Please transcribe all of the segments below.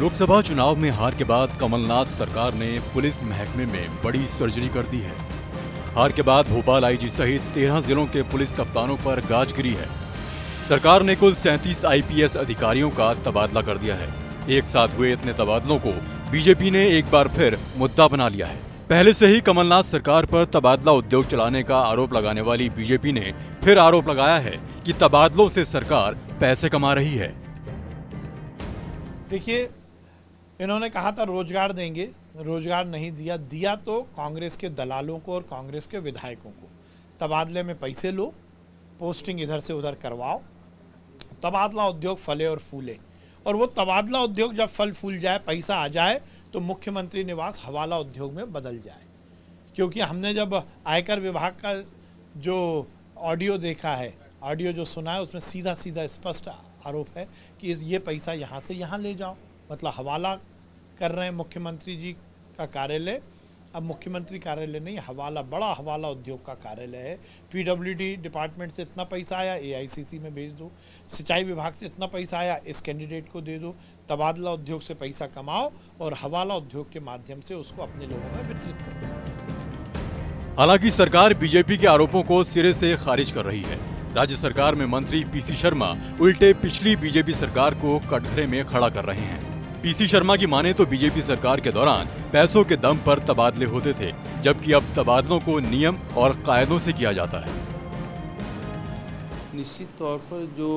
लोकसभा चुनाव में हार के बाद कमलनाथ सरकार ने पुलिस महकमे में बड़ी सर्जरी कर दी है। हार के बाद भोपाल आईजी सहित 13 जिलों के पुलिस कप्तानों पर गाज गिरी है। सरकार ने कुल 37 IPS अधिकारियों का तबादला कर दिया है। एक साथ हुए इतने तबादलों को बीजेपी ने एक बार फिर मुद्दा बना लिया है। पहले से ही कमलनाथ सरकार पर तबादला उद्योग चलाने का आरोप लगाने वाली बीजेपी ने फिर आरोप लगाया है कि तबादलों से सरकार पैसे कमा रही है। देखिए, इन्होंने कहा था रोजगार देंगे, रोजगार नहीं दिया तो कांग्रेस के दलालों को और कांग्रेस के विधायकों को। तबादले में पैसे लो, पोस्टिंग इधर से उधर करवाओ, तबादला उद्योग फले और फूले। और वो तबादला उद्योग जब फल फूल जाए, पैसा आ जाए तो मुख्यमंत्री निवास हवाला उद्योग में बदल जाए। क्योंकि हमने जब आयकर विभाग का जो ऑडियो देखा है, ऑडियो जो सुना है, उसमें सीधा सीधा स्पष्ट आरोप है कि ये पैसा यहाँ से यहाँ ले जाओ, मतलब हवाला कर रहे हैं मुख्यमंत्री जी का कार्यालय। अब मुख्यमंत्री कार्यालय नहीं, हवाला, बड़ा हवाला उद्योग का कार्यालय है। PWD डिपार्टमेंट से इतना पैसा आया, AICC में भेज दो। सिंचाई विभाग से इतना पैसा आया, इस कैंडिडेट को दे दो। तबादला उद्योग से पैसा कमाओ और हवाला उद्योग के माध्यम से उसको अपने लोगों में वितरित कर दो। हालांकि सरकार बीजेपी के आरोपों को सिरे से खारिज कर रही है। राज्य सरकार में मंत्री PC शर्मा उल्टे पिछली बीजेपी सरकार को कटघरे में खड़ा कर रहे हैं। PC शर्मा की माने तो बीजेपी सरकार के दौरान पैसों के दम पर तबादले होते थे, जबकि अब तबादलों को नियम और कायदों से किया जाता है। निश्चित तौर पर जो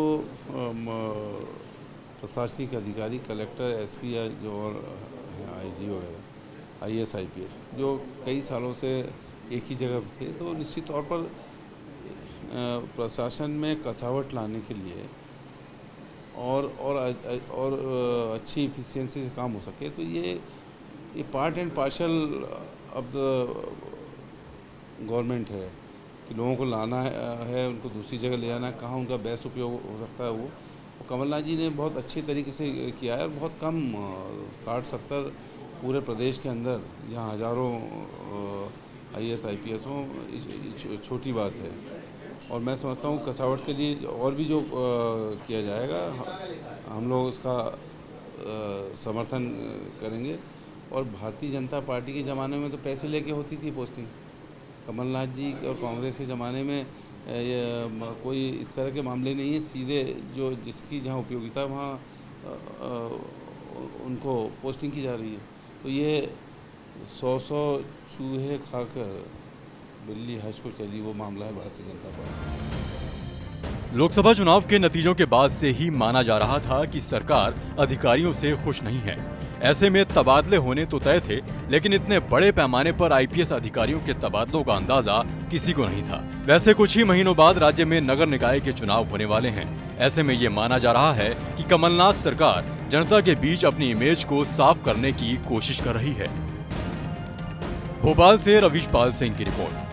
प्रशासनिक अधिकारी, कलेक्टर, SP या जो IG वगैरह IAS IPS जो कई सालों से एक ही जगह थे, तो निश्चित तौर पर प्रशासन में कसावट लाने के लिए और अच्छी एफिशिएंसी से काम हो सके, तो ये part and parcel of the government है कि लोगों को लाना है, उनको दूसरी जगह ले जाना है, कहाँ उनका बेस्ट उपयोग हो सकता है। वो कमलनाथ जी ने बहुत अच्छे तरीके से किया है। बहुत कम 60-70 पूरे प्रदेश के अंदर जहाँ हज़ारों IAS IPS हों, छोटी बात है। और मैं समझता हूँ कसावट के लिए और भी जो किया जाएगा, हम लोग उसका समर्थन करेंगे। और भारतीय जनता पार्टी के ज़माने में तो पैसे लेके होती थी पोस्टिंग। कमलनाथ जी और कांग्रेस के ज़माने में कोई इस तरह के मामले नहीं है। सीधे जो जिसकी जहाँ उपयोगिता वहाँ उनको पोस्टिंग की जा रही है। तो ये 100 चूहे खाकर बिल्ली हज को चली, वो मामला है भारतीय जनता पार्टी। लोकसभा चुनाव के नतीजों के बाद से ही माना जा रहा था कि सरकार अधिकारियों से खुश नहीं है। ऐसे में तबादले होने तो तय थे, लेकिन इतने बड़े पैमाने पर IPS अधिकारियों के तबादलों का अंदाजा किसी को नहीं था। वैसे कुछ ही महीनों बाद राज्य में नगर निकाय के चुनाव होने वाले हैं। ऐसे में ये माना जा रहा है कि कमलनाथ सरकार जनता के बीच अपनी इमेज को साफ करने की कोशिश कर रही है। भोपाल से रविश पाल सिंह की रिपोर्ट।